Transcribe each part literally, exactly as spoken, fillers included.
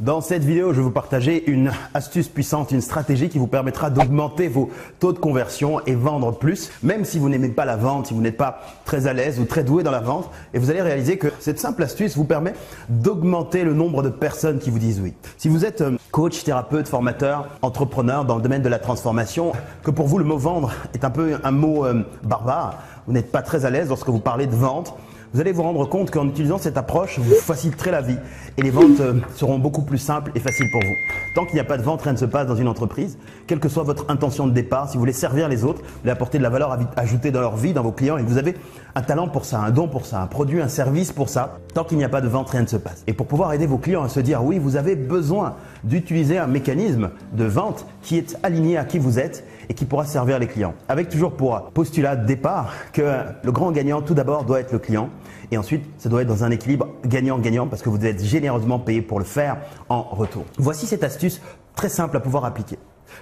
Dans cette vidéo, je vais vous partager une astuce puissante, une stratégie qui vous permettra d'augmenter vos taux de conversion et vendre plus, même si vous n'aimez pas la vente, si vous n'êtes pas très à l'aise ou très doué dans la vente. Et vous allez réaliser que cette simple astuce vous permet d'augmenter le nombre de personnes qui vous disent oui. Si vous êtes coach, thérapeute, formateur, entrepreneur dans le domaine de la transformation, que pour vous le mot vendre est un peu un mot euh, barbare, vous n'êtes pas très à l'aise lorsque vous parlez de vente, vous allez vous rendre compte qu'en utilisant cette approche, vous faciliterez la vie et les ventes seront beaucoup plus simples et faciles pour vous. Tant qu'il n'y a pas de vente, rien ne se passe dans une entreprise. Quelle que soit votre intention de départ, si vous voulez servir les autres, vous voulez apporter de la valeur ajoutée dans leur vie, dans vos clients, et vous avez un talent pour ça, un don pour ça, un produit, un service pour ça, tant qu'il n'y a pas de vente, rien ne se passe. Et pour pouvoir aider vos clients à se dire oui, vous avez besoin d'utiliser un mécanisme de vente qui est aligné à qui vous êtes et qui pourra servir les clients. Avec toujours pour postulat de départ que le grand gagnant tout d'abord doit être le client. Et ensuite, ça doit être dans un équilibre gagnant-gagnant parce que vous êtes généreusement payé pour le faire en retour. Voici cette astuce très simple à pouvoir appliquer.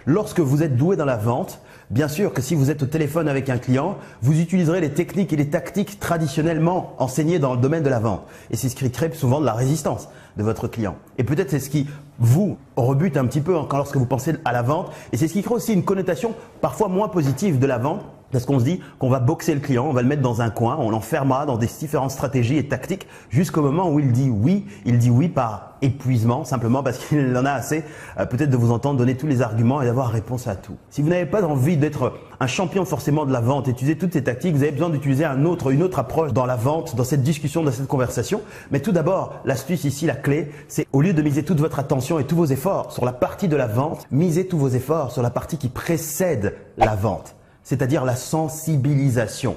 Lorsque vous êtes doué dans la vente, bien sûr que si vous êtes au téléphone avec un client, vous utiliserez les techniques et les tactiques traditionnellement enseignées dans le domaine de la vente. Et c'est ce qui crée souvent de la résistance de votre client. Et peut-être c'est ce qui vous rebute un petit peu quand lorsque vous pensez à la vente. Et c'est ce qui crée aussi une connotation parfois moins positive de la vente. Parce qu'on se dit qu'on va boxer le client, on va le mettre dans un coin, on l'enfermera dans des différentes stratégies et tactiques jusqu'au moment où il dit oui. Il dit oui par épuisement, simplement parce qu'il en a assez peut-être de vous entendre donner tous les arguments et d'avoir réponse à tout. Si vous n'avez pas envie d'être un champion forcément de la vente et d'utiliser toutes ces tactiques, vous avez besoin d'utiliser un autre, une autre approche dans la vente, dans cette discussion, dans cette conversation. Mais tout d'abord, l'astuce ici, la clé, c'est au lieu de miser toute votre attention et tous vos efforts sur la partie de la vente, misez tous vos efforts sur la partie qui précède la vente. C'est-à-dire la sensibilisation.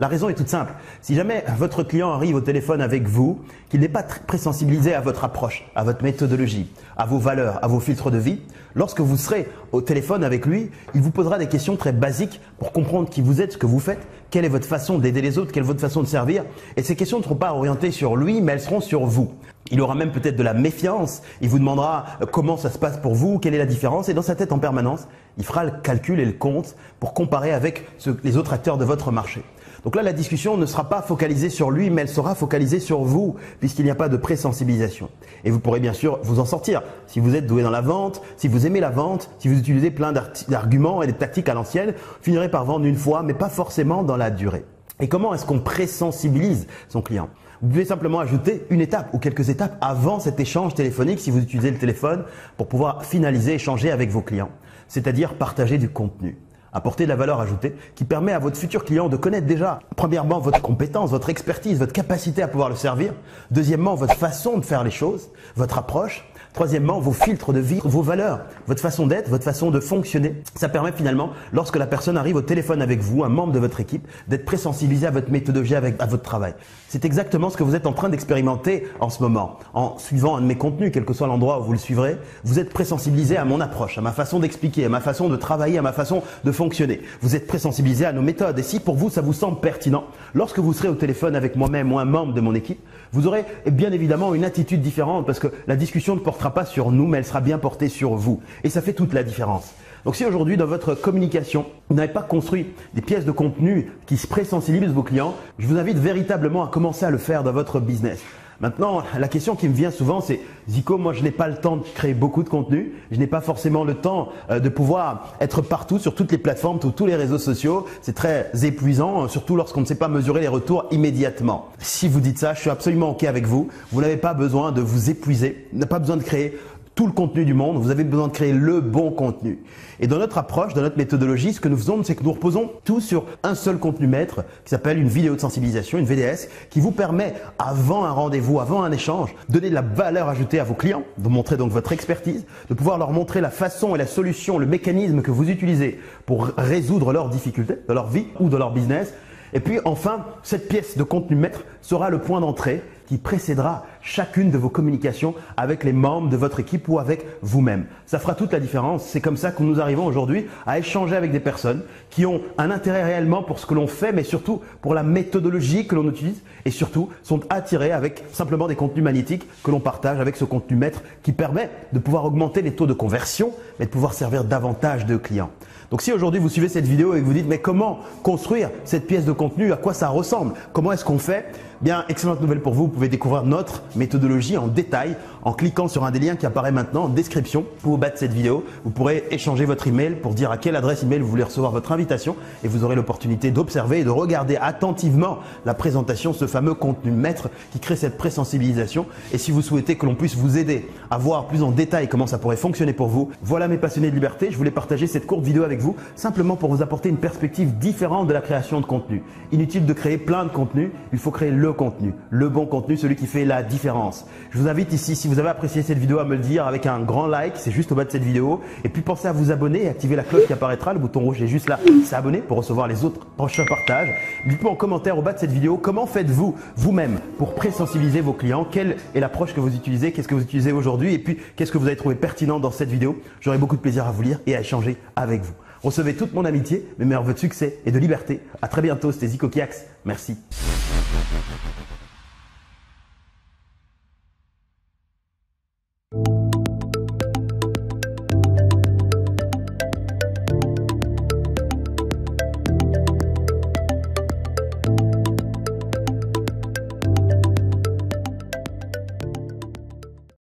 La raison est toute simple. Si jamais votre client arrive au téléphone avec vous, qu'il n'est pas présensibilisé à votre approche, à votre méthodologie, à vos valeurs, à vos filtres de vie, lorsque vous serez au téléphone avec lui, il vous posera des questions très basiques pour comprendre qui vous êtes, ce que vous faites, quelle est votre façon d'aider les autres, quelle est votre façon de servir. Et ces questions ne seront pas orientées sur lui, mais elles seront sur vous. Il aura même peut-être de la méfiance, il vous demandera comment ça se passe pour vous, quelle est la différence, et dans sa tête en permanence, il fera le calcul et le compte pour comparer avec ce, les autres acteurs de votre marché. Donc là, la discussion ne sera pas focalisée sur lui, mais elle sera focalisée sur vous, puisqu'il n'y a pas de présensibilisation. Et vous pourrez bien sûr vous en sortir. Si vous êtes doué dans la vente, si vous aimez la vente, si vous utilisez plein d'arguments et des tactiques à l'ancienne, vous finirez par vendre une fois, mais pas forcément dans la durée. Et comment est-ce qu'on présensibilise son client? Vous pouvez simplement ajouter une étape ou quelques étapes avant cet échange téléphonique si vous utilisez le téléphone pour pouvoir finaliser, échanger avec vos clients, c'est-à-dire partager du contenu. Apporter de la valeur ajoutée qui permet à votre futur client de connaître déjà, premièrement, votre compétence, votre expertise, votre capacité à pouvoir le servir. Deuxièmement, votre façon de faire les choses, votre approche. Troisièmement, vos filtres de vie, vos valeurs, votre façon d'être, votre façon de fonctionner. Ça permet finalement, lorsque la personne arrive au téléphone avec vous, un membre de votre équipe, d'être présensibilisé à votre méthodologie, avec, à votre travail. C'est exactement ce que vous êtes en train d'expérimenter en ce moment. En suivant un de mes contenus, quel que soit l'endroit où vous le suivrez, vous êtes présensibilisé à mon approche, à ma façon d'expliquer, à ma façon de travailler, à ma façon de fonctionner. Vous êtes présensibilisé à nos méthodes. Et si pour vous, ça vous semble pertinent, lorsque vous serez au téléphone avec moi-même ou un membre de mon équipe, vous aurez bien évidemment une attitude différente parce que la discussion ne portera pas sur nous, mais elle sera bien portée sur vous. Et ça fait toute la différence. Donc si aujourd'hui dans votre communication, vous n'avez pas construit des pièces de contenu qui se présensibilisent vos clients, je vous invite véritablement à commencer à le faire dans votre business. Maintenant, la question qui me vient souvent, c'est « Zico, moi je n'ai pas le temps de créer beaucoup de contenu, je n'ai pas forcément le temps de pouvoir être partout sur toutes les plateformes, sur tous les réseaux sociaux, c'est très épuisant, surtout lorsqu'on ne sait pas mesurer les retours immédiatement. » Si vous dites ça, je suis absolument OK avec vous, vous n'avez pas besoin de vous épuiser, vous n'avez pas besoin de créer tout le contenu du monde, vous avez besoin de créer le bon contenu. Et dans notre approche, dans notre méthodologie, ce que nous faisons, c'est que nous reposons tout sur un seul contenu maître qui s'appelle une vidéo de sensibilisation, une V D S, qui vous permet, avant un rendez-vous, avant un échange, de donner de la valeur ajoutée à vos clients, de montrer donc votre expertise, de pouvoir leur montrer la façon et la solution, le mécanisme que vous utilisez pour résoudre leurs difficultés dans leur vie ou dans leur business. Et puis enfin, cette pièce de contenu maître sera le point d'entrée qui précédera chacune de vos communications avec les membres de votre équipe ou avec vous-même. Ça fera toute la différence. C'est comme ça que nous arrivons aujourd'hui à échanger avec des personnes qui ont un intérêt réellement pour ce que l'on fait, mais surtout pour la méthodologie que l'on utilise et surtout sont attirés avec simplement des contenus magnétiques que l'on partage avec ce contenu maître qui permet de pouvoir augmenter les taux de conversion, mais de pouvoir servir davantage de clients. Donc si aujourd'hui vous suivez cette vidéo et que vous dites mais comment construire cette pièce de contenu, à quoi ça ressemble, comment est-ce qu'on fait ? Bien, excellente nouvelle pour vous, vous pouvez découvrir notre méthodologie en détail en cliquant sur un des liens qui apparaît maintenant en description ou au bas de cette vidéo. Vous pourrez échanger votre email pour dire à quelle adresse email vous voulez recevoir votre invitation et vous aurez l'opportunité d'observer et de regarder attentivement la présentation, ce fameux contenu maître qui crée cette présensibilisation. Et si vous souhaitez que l'on puisse vous aider à voir plus en détail comment ça pourrait fonctionner pour vous, voilà mes passionnés de liberté, je voulais partager cette courte vidéo avec vous simplement pour vous apporter une perspective différente de la création de contenu. Inutile de créer plein de contenu, il faut créer le contenu, le bon contenu, celui qui fait la différence. Je vous invite ici, si vous avez apprécié cette vidéo, à me le dire avec un grand like, c'est juste au bas de cette vidéo. Et puis pensez à vous abonner et activer la cloche qui apparaîtra, le bouton rouge est juste là, s'abonner pour recevoir les autres prochains partages. Dites-moi en commentaire au bas de cette vidéo, comment faites-vous vous-même pour présensibiliser vos clients? Quelle est l'approche que vous utilisez? Qu'est-ce que vous utilisez aujourd'hui? Et puis, qu'est-ce que vous avez trouvé pertinent dans cette vidéo? J'aurai beaucoup de plaisir à vous lire et à échanger avec vous. Recevez toute mon amitié, mes meilleurs vœux de succès et de liberté. À très bientôt, c'était Zico Kiaxx. Merci.